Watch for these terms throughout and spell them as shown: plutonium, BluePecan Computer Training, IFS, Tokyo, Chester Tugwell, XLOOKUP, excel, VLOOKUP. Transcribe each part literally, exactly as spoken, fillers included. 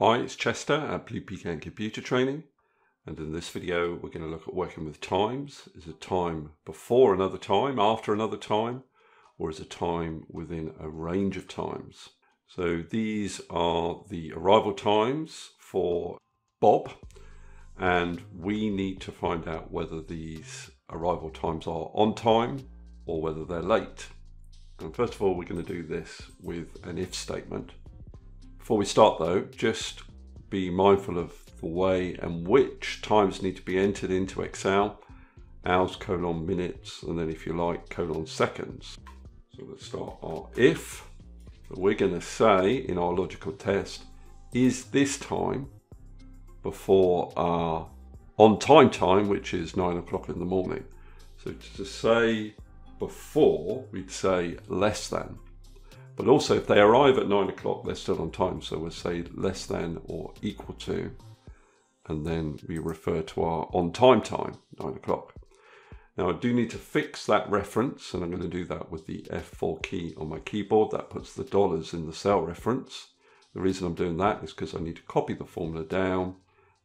Hi, it's Chester at BluePecan Computer Training, and in this video we're going to look at working with times. Is a time before another time, after another time, or is a time within a range of times? So these are the arrival times for Bob, and we need to find out whether these arrival times are on time or whether they're late. And first of all, we're going to do this with an if statement. Before we start though, just be mindful of the way and which times need to be entered into Excel. Hours, colon, minutes, and then if you like, colon, seconds. So let's start our if. So we're going to say in our logical test, is this time before our on time time, which is nine o'clock in the morning. So to say before, we'd say less than. But also if they arrive at nine o'clock, they're still on time. So we'll say less than or equal to, and then we refer to our on time time, nine o'clock. Now I do need to fix that reference, and I'm going to do that with the F four key on my keyboard. That puts the dollars in the cell reference. The reason I'm doing that is because I need to copy the formula down,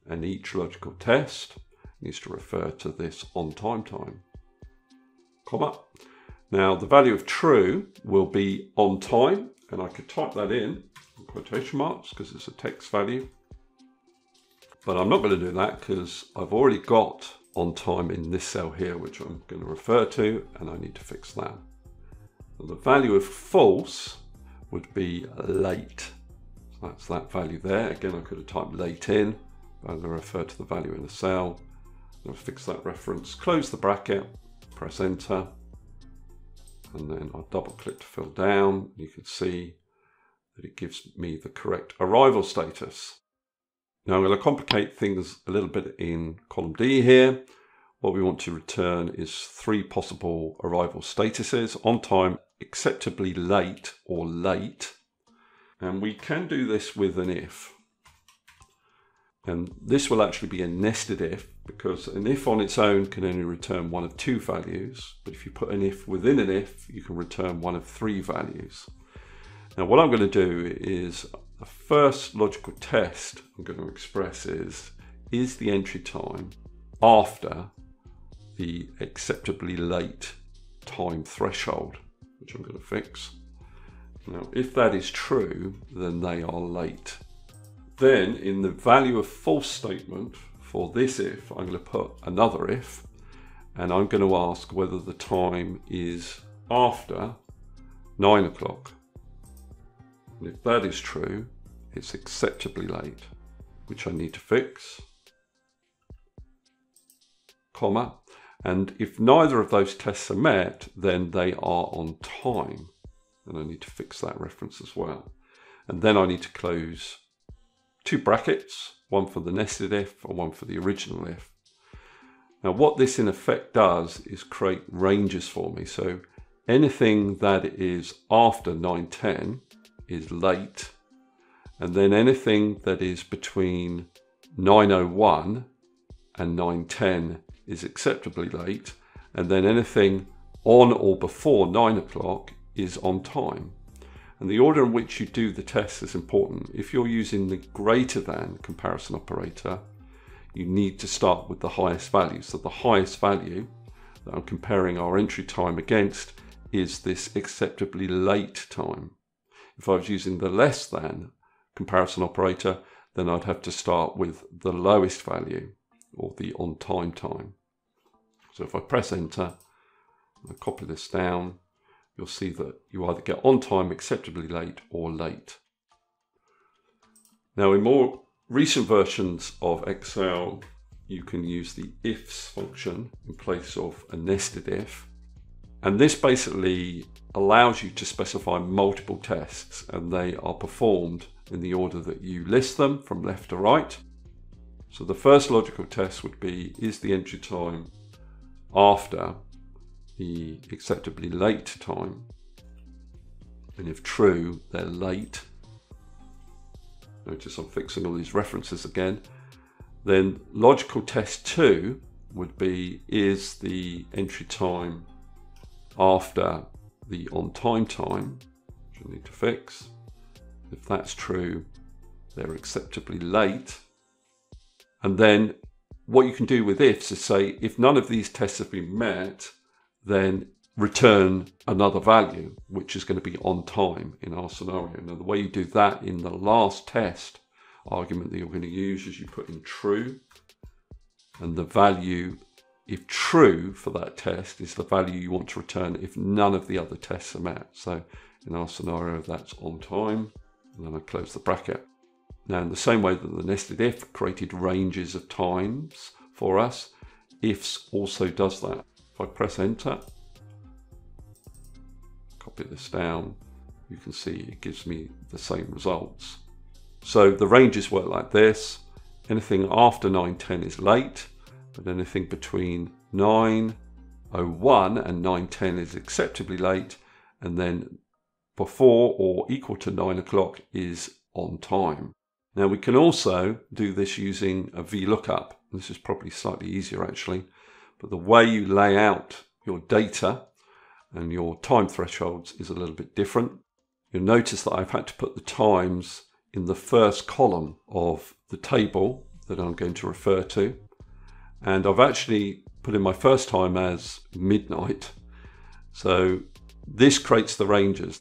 and each logical test needs to refer to this on time time, comma. Now the value of true will be on time, and I could type that in, in quotation marks because it's a text value, but I'm not going to do that because I've already got on time in this cell here, which I'm going to refer to, and I need to fix that. And the value of false would be late. So that's that value there. Again, I could have typed late in, but I'm going to refer to the value in the cell. I'll fix that reference, close the bracket, press enter. And then I'll double click to fill down. You can see that it gives me the correct arrival status. Now I'm going to complicate things a little bit in column D here. What we want to return is three possible arrival statuses: on time, acceptably late, or late. And we can do this with an if. And this will actually be a nested if, because an if on its own can only return one of two values. But if you put an if within an if, you can return one of three values. Now what I'm going to do is the first logical test I'm going to express is, is the entry time after the acceptably late time threshold, which I'm going to fix. Now if that is true, then they are late. Then in the value of false statement for this if, I'm going to put another if, and I'm going to ask whether the time is after nine o'clock. And if that is true, it's acceptably late, which I need to fix, comma. And if neither of those tests are met, then they are on time. And I need to fix that reference as well. And then I need to close two brackets, one for the nested if and one for the original if. Now what this in effect does is create ranges for me. So anything that is after nine ten is late, and then anything that is between nine oh one and nine ten is acceptably late, and then anything on or before nine o'clock is on time. And the order in which you do the test is important. If you're using the greater than comparison operator, you need to start with the highest value. So the highest value that I'm comparing our entry time against is this acceptably late time. If I was using the less than comparison operator, then I'd have to start with the lowest value, or the on time time. So if I press enter, I copy this down, you'll see that you either get on time, acceptably late, or late. Now in more recent versions of Excel, you can use the ifs function in place of a nested if. And this basically allows you to specify multiple tests, and they are performed in the order that you list them from left to right. So the first logical test would be, is the entry time after the acceptably late time? And if true, they're late. Notice I'm fixing all these references again. Then logical test two would be, is the entry time after the on time time, which I need to fix. If that's true, they're acceptably late. And then what you can do with ifs is say, if none of these tests have been met, then return another value, which is going to be on time in our scenario. Now, the way you do that in the last test argument that you're going to use is you put in true, and the value, if true for that test, is the value you want to return if none of the other tests are met. So in our scenario, that's on time, and then I close the bracket. Now, in the same way that the nested if created ranges of times for us, ifs also does that. If I press enter, copy this down, you can see it gives me the same results. So the ranges work like this. Anything after nine ten is late, but anything between nine oh one and nine ten is acceptably late, and then before or equal to nine o'clock is on time. Now, we can also do this using a VLOOKUP. This is probably slightly easier actually, but the way you lay out your data and your time thresholds is a little bit different. You'll notice that I've had to put the times in the first column of the table that I'm going to refer to. And I've actually put in my first time as midnight. So this creates the ranges.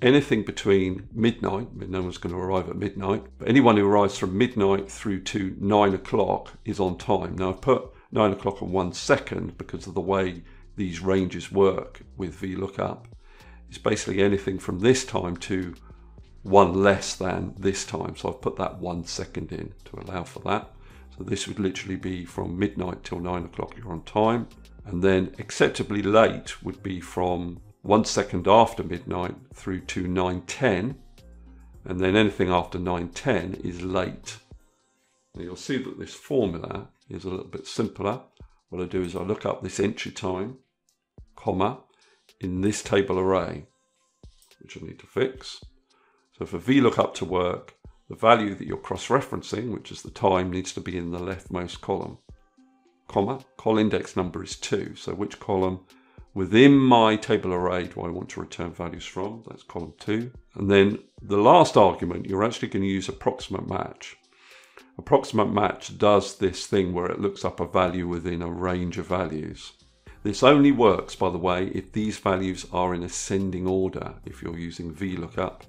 Anything between midnight, no one's going to arrive at midnight, but anyone who arrives from midnight through to nine o'clock is on time. Now, I've put nine o'clock on one second because of the way these ranges work with VLOOKUP. It's basically anything from this time to one less than this time. So I've put that one second in to allow for that. So this would literally be from midnight till nine o'clock, you're on time. And then acceptably late would be from one second after midnight through to nine ten. And then anything after nine ten is late. Now, you'll see that this formula is a little bit simpler. What I do is I look up this entry time, comma, in this table array, which I need to fix. So for VLOOKUP to work, the value that you're cross-referencing, which is the time, needs to be in the leftmost column, comma, col index number is two. So which column within my table array do I want to return values from? That's column two. And then the last argument, you're actually going to use approximate match. Approximate match does this thing where it looks up a value within a range of values. This only works, by the way, if these values are in ascending order, if you're using VLOOKUP.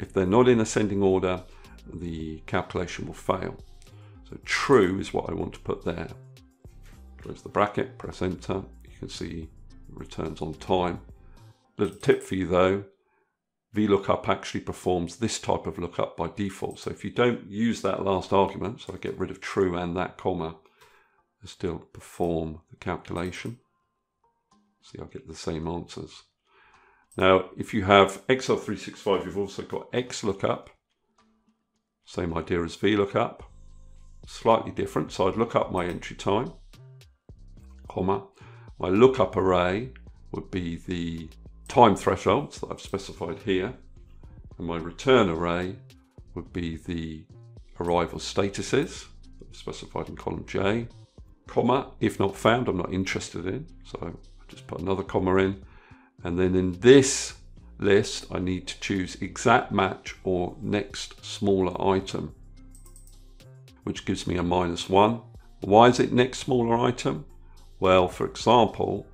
If they're not in ascending order, the calculation will fail. So true is what I want to put there. Close the bracket, press enter. You can see returns on time. Little tip for you though, VLOOKUP actually performs this type of lookup by default. So if you don't use that last argument, so I get rid of true and that comma, I still perform the calculation. See, I get the same answers. Now, if you have Excel three sixty-five, you've also got XLOOKUP. Same idea as VLOOKUP, slightly different. So I'd look up my entry time, comma. My lookup array would be the time thresholds that I've specified here, and my return array would be the arrival statuses that are specified in column J, comma, if not found, I'm not interested in, so I just put another comma in, and then in this list I need to choose exact match or next smaller item, which gives me a minus one. Why is it next smaller item? Well, for example,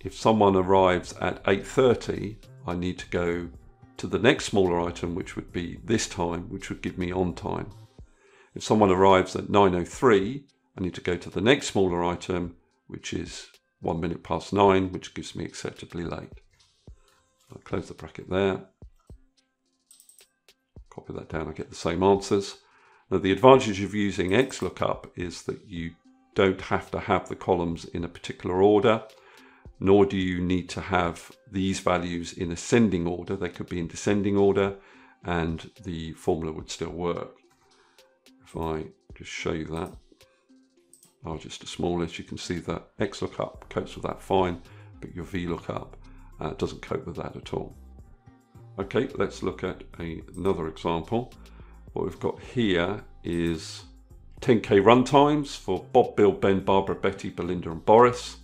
if someone arrives at eight thirty, I need to go to the next smaller item, which would be this time, which would give me on time. If someone arrives at nine oh three, I need to go to the next smaller item, which is one minute past nine, which gives me acceptably late. I'll close the bracket there. Copy that down, I get the same answers. Now, the advantage of using XLOOKUP is that you don't have to have the columns in a particular order, nor do you need to have these values in ascending order. They could be in descending order and the formula would still work. If I just show you that, oh, just a smallest, you can see that XLOOKUP copes with that fine, but your VLOOKUP uh, doesn't cope with that at all. Okay, let's look at a, another example. What we've got here is ten K run times for Bob, Bill, Ben, Barbara, Betty, Belinda and Boris.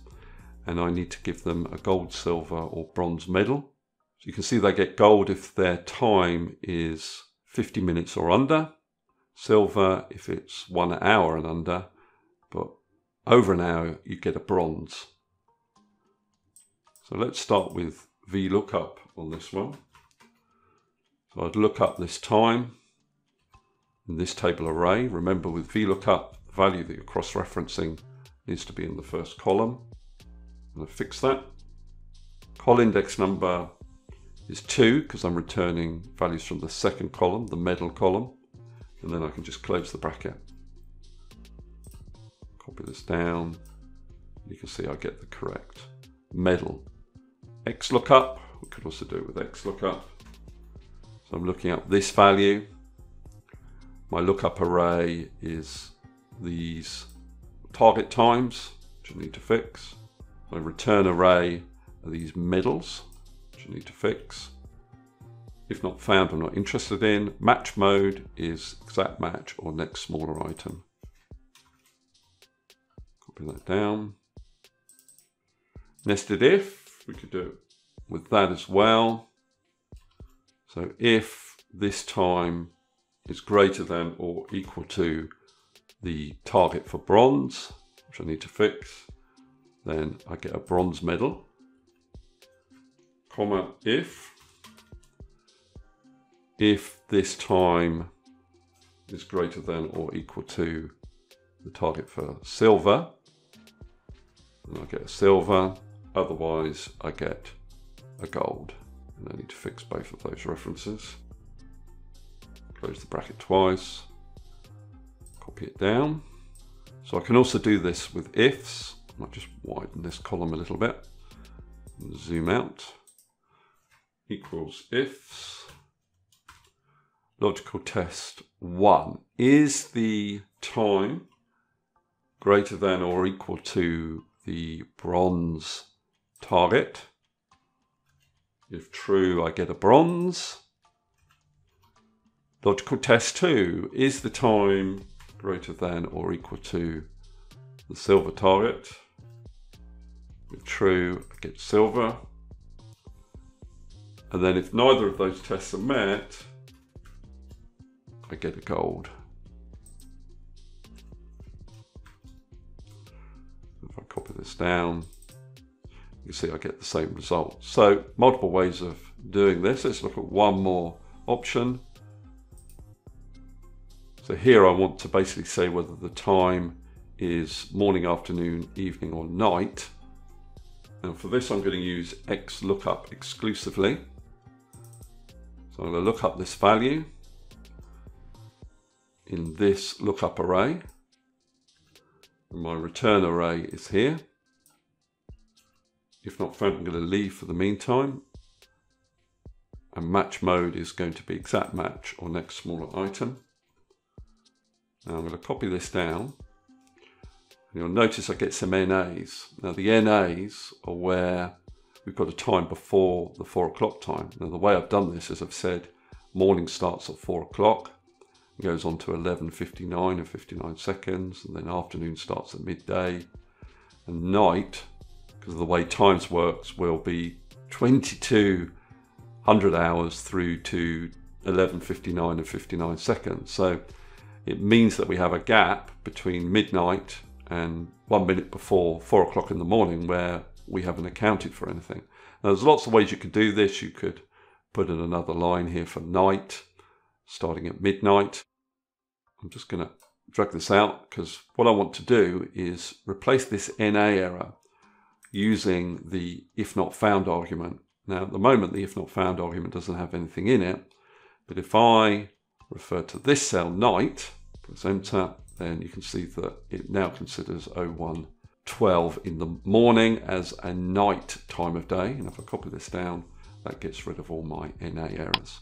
And I need to give them a gold, silver or bronze medal. So you can see they get gold if their time is fifty minutes or under. silver if it's one hour and under, but over an hour you get a bronze. So let's start with VLOOKUP on this one. So I'd look up this time in this table array. Remember, with VLOOKUP, the value that you're cross-referencing needs to be in the first column. I'm going to fix that. Col index number is two because I'm returning values from the second column, the medal column, and then I can just close the bracket. Copy this down. You can see I get the correct medal. X lookup, we could also do it with X lookup. So I'm looking up this value. My lookup array is these target times, which I need to fix. My return array are these medals, which I need to fix. If not found, I'm not interested in. Match mode is exact match or next smaller item. Copy that down. Nested if, we could do it with that as well. So if this time is greater than or equal to the target for bronze, which I need to fix, then I get a bronze medal. Comma if. If this time is greater than or equal to the target for silver, then I get a silver. Otherwise, I get a gold. And I need to fix both of those references. Close the bracket twice. Copy it down. So I can also do this with ifs. I might just widen this column a little bit. Zoom out. Equals ifs. Logical test one. Is the time greater than or equal to the bronze target? If true, I get a bronze. Logical test two. Is the time greater than or equal to the silver target? If true, I get silver. And then if neither of those tests are met, I get a gold. If I copy this down, you can see I get the same result. So multiple ways of doing this. Let's look at one more option. So here I want to basically say whether the time is morning, afternoon, evening, or night. And for this, I'm going to use X lookup exclusively. So I'm going to look up this value in this lookup array. And my return array is here. If not found, I'm going to leave for the meantime. And match mode is going to be exact match or next smaller item. Now I'm going to copy this down. And you'll notice I get some N As. Now the N As are where we've got a time before the four o'clock time. Now the way I've done this is I've said morning starts at four o'clock, goes on to eleven fifty-nine and fifty-nine seconds, and then afternoon starts at midday, and night, because of the way times works, will be twenty-two hundred hours through to eleven fifty-nine and fifty-nine seconds. So it means that we have a gap between midnight and one minute before four o'clock in the morning where we haven't accounted for anything. Now there's lots of ways you could do this. You could put in another line here for night, starting at midnight. I'm just going to drag this out because what I want to do is replace this N A error using the if not found argument. Now at the moment, the if not found argument doesn't have anything in it, but if I refer to this cell, night, press enter, then you can see that it now considers oh one twelve in the morning as a night time of day. And if I copy this down, that gets rid of all my N A errors.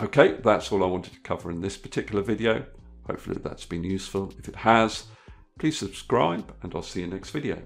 Okay, that's all I wanted to cover in this particular video. Hopefully that's been useful. If it has, please subscribe and I'll see you next video.